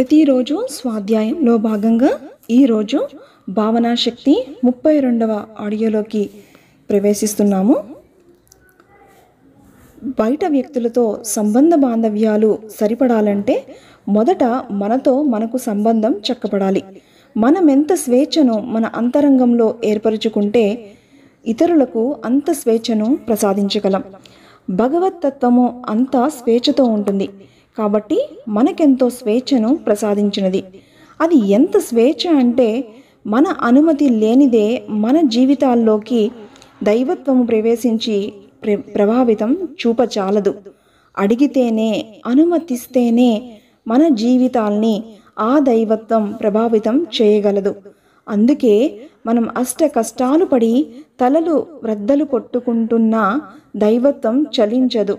ప్రతిరోజు స్వాధ్యాయంలో భాగంగా ఈ రోజు భావనా శక్తి 32వ ఆడియోలోకి ప్రవేశిస్తున్నాము. బయట వ్యక్తులతో సంబంధ బాంధవ్యాలు సరిపడాలంటే మొదట మనతో మనకు సంబంధం చక్కబడాలి. మనమెంత స్వేచ్ఛను మన అంతరంగంలో ఏర్పరచుకుంటే ఇతరులకు అంత స్వేచ్ఛను ప్రసాదించగలం. భగవత్ తత్వము అంతా స్వేచ్ఛతో ఉంటుంది కాబట్టి మనకెంతో స్వేచ్ఛను ప్రసాదించినది. అది ఎంత స్వేచ్ఛ అంటే మన అనుమతి లేనిదే మన జీవితాల్లోకి దైవత్వము ప్రవేశించి ప్రభావితం చూపచాలదు. అడిగితేనే అనుమతిస్తేనే మన జీవితాల్ని ఆ దైవత్వం ప్రభావితం చేయగలదు. అందుకే మనం అష్ట కష్టాలు పడి తలలు రద్దలు కొట్టుకుంటున్నా దైవత్వం చలించదు.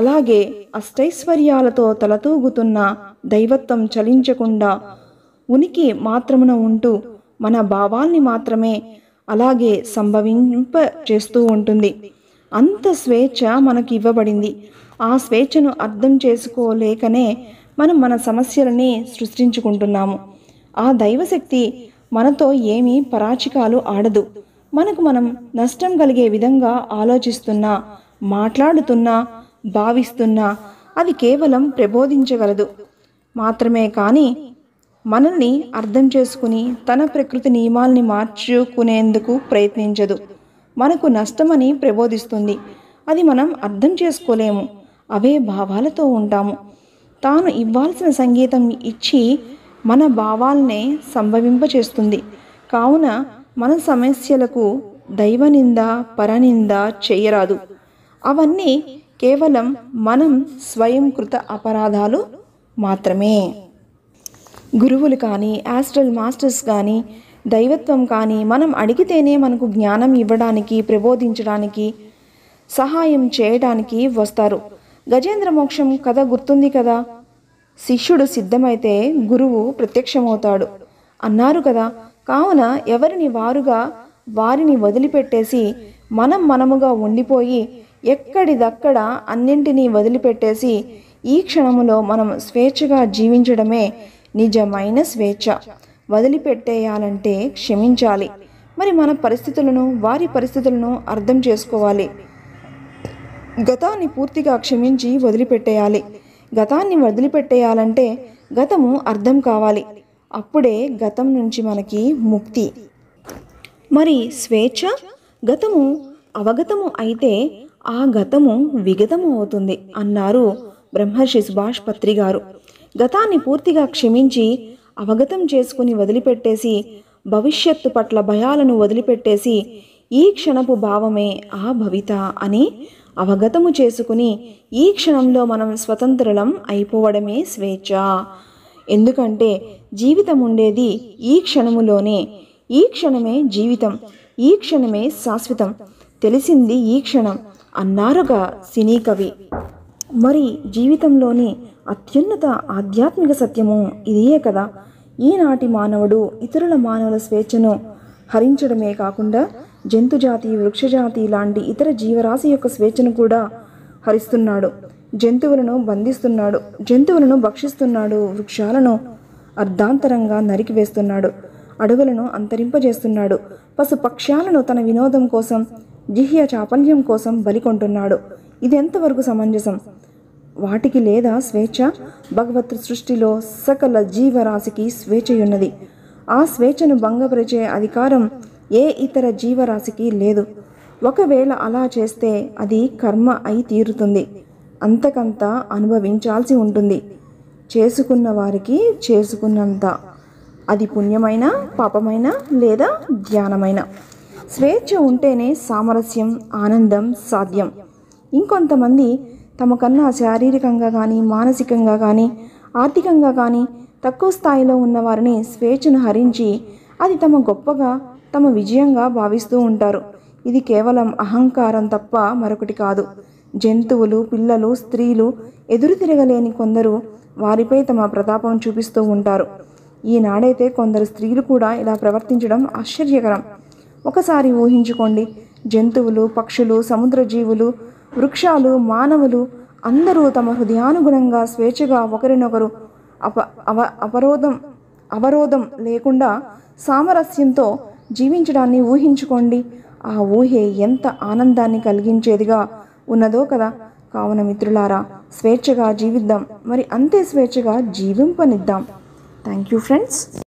అలాగే అష్టైశ్వర్యాలతో తలతూగుతున్న దైవత్వం చలించకుండా ఉనికి మాత్రమున ఉంటూ మన భావాల్ని మాత్రమే అలాగే సంభవింప చేస్తూ ఉంటుంది. అంత స్వేచ్ఛ మనకి ఇవ్వబడింది. ఆ స్వేచ్ఛను అర్థం చేసుకోలేకనే మనం మన సమస్యలని సృష్టించుకుంటున్నాము. ఆ దైవశక్తి మనతో ఏమీ పరాచికాలు ఆడదు. మనకు మనం నష్టం కలిగే విధంగా ఆలోచిస్తున్నా, మాట్లాడుతున్నా, భావిస్తున్నా అది కేవలం ప్రబోధించగలదు మాత్రమే. కానీ మనల్ని అర్థం చేసుకుని తన ప్రకృతి నియమాల్ని మార్చుకునేందుకు ప్రయత్నించదు. మనకు నష్టమని ప్రబోధిస్తుంది, అది మనం అర్థం చేసుకోలేము. అవే భావాలతో ఉంటాము. తాను ఇవ్వాల్సిన సంగీతం ఇచ్చి మన భావాలనే సంభవింపచేస్తుంది. కావున మన సమస్యలకు దైవనింద పరనింద చేయరాదు. అవన్నీ కేవలం మనం స్వయంకృత అపరాధాలు మాత్రమే. గురువులు కానీ, ఆస్ట్రల్ మాస్టర్స్ కానీ, దైవత్వం కానీ మనం అడిగితేనే మనకు జ్ఞానం ఇవ్వడానికి, ప్రబోధించడానికి, సహాయం చేయడానికి వస్తారు. గజేంద్ర మోక్షం కథ గుర్తుంది కదా, శిష్యుడు సిద్ధమైతే గురువు ప్రత్యక్షమవుతాడు అన్నారు కదా. కావున ఎవరిని వారుగా వారిని వదిలిపెట్టేసి మనం మనముగా ఉండిపోయి ఎక్కడిదక్కడ అన్నింటినీ వదిలిపెట్టేసి ఈ క్షణములో మనం స్వేచ్ఛగా జీవించడమే నిజమైన స్వేచ్ఛ. వదిలిపెట్టేయాలంటే క్షమించాలి. మరి మన పరిస్థితులను, వారి పరిస్థితులను అర్థం చేసుకోవాలి. గతాన్ని పూర్తిగా క్షమించి వదిలిపెట్టేయాలి. గతాన్ని వదిలిపెట్టేయాలంటే గతము అర్థం కావాలి. అప్పుడే గతం నుంచి మనకి ముక్తి. మరి స్వేచ్ఛ గతము అవగతము అయితే ఆ గతము విగతము అవుతుంది అన్నారు బ్రహ్మర్షి సుభాష్ పత్రి గారు. గతాన్ని పూర్తిగా క్షమించి అవగతం చేసుకుని వదిలిపెట్టేసి, భవిష్యత్తు పట్ల భయాలను వదిలిపెట్టేసి ఈ క్షణపు భావమే ఆ భవిత అని అవగతము చేసుకుని ఈ క్షణంలో మనం స్వతంత్రులం అయిపోవడమే స్వేచ్ఛ. ఎందుకంటే జీవితం ఉండేది ఈ క్షణములోనే. ఈ క్షణమే జీవితం, ఈ క్షణమే శాశ్వతం, తెలిసింది ఈ క్షణం అన్నారుగా సినీ కవి. మరి జీవితంలోని అత్యున్నత ఆధ్యాత్మిక సత్యము ఇదే కదా. ఈనాటి మానవుడు ఇతరుల మానవుల స్వేచ్ఛను హరించడమే కాకుండా జంతుజాతి, వృక్షజాతి లాంటి ఇతర జీవరాశి యొక్క స్వేచ్ఛను కూడా హరిస్తున్నాడు. జంతువులను బంధిస్తున్నాడు, జంతువులను భక్షిస్తున్నాడు, వృక్షాలను అర్ధాంతరంగా నరికివేస్తున్నాడు, అడవులను అంతరింపజేస్తున్నాడు, పశుపక్ష్యాలను తన వినోదం కోసం, జిహ్య చాపల్యం కోసం బలికొంటున్నాడు. ఇది ఎంతవరకు సమంజసం? వాటికి లేదా స్వేచ్ఛ? భగవత్ సృష్టిలో సకల జీవరాశికి స్వేచ్ఛయున్నది. ఆ స్వేచ్ఛను భంగపరిచే అధికారం ఏ ఇతర జీవరాశికి లేదు. ఒకవేళ అలా చేస్తే అది కర్మ అయి తీరుతుంది. అంతకంత అనుభవించాల్సి ఉంటుంది. చేసుకున్న వారికి చేసుకున్నంత. అది పుణ్యమైన, పాపమైన లేదా ధ్యానమైన. స్వేచ్ఛ ఉంటేనే సామరస్యం, ఆనందం సాధ్యం. ఇంకొంతమంది తమకన్నా శారీరకంగా కానీ, మానసికంగా కానీ, ఆర్థికంగా కానీ తక్కువ స్థాయిలో ఉన్నవారిని స్వేచ్ఛను హరించి అది తమ గొప్పగా, తమ విజయంగా భావిస్తూ ఉంటారు. ఇది కేవలం అహంకారం తప్ప మరొకటి కాదు. జంతువులు, పిల్లలు, స్త్రీలు, ఎదురు తిరగలేని కొందరు వారిపై తమ ప్రతాపం చూపిస్తూ ఉంటారు. ఈనాడైతే కొందరు స్త్రీలు కూడా ఇలా ప్రవర్తించడం ఆశ్చర్యకరం. ఒకసారి ఊహించుకోండి, జంతువులు, పక్షులు, సముద్ర జీవులు, వృక్షాలు, మానవులు అందరూ తమ హృదయానుగుణంగా స్వేచ్ఛగా ఒకరినొకరు అవరోధం లేకుండా సామరస్యంతో జీవించడాన్ని ఊహించుకోండి। ఆ ఊహే ఎంత ఆనందాన్ని కలిగించేదిగా ఉన్నదో కదా। కావున మిత్రులారా, స్వేచ్ఛగా జీవిద్దాం, మరి అంతే స్వేచ్ఛగా జీవింపనిద్దాం। Thank you friends.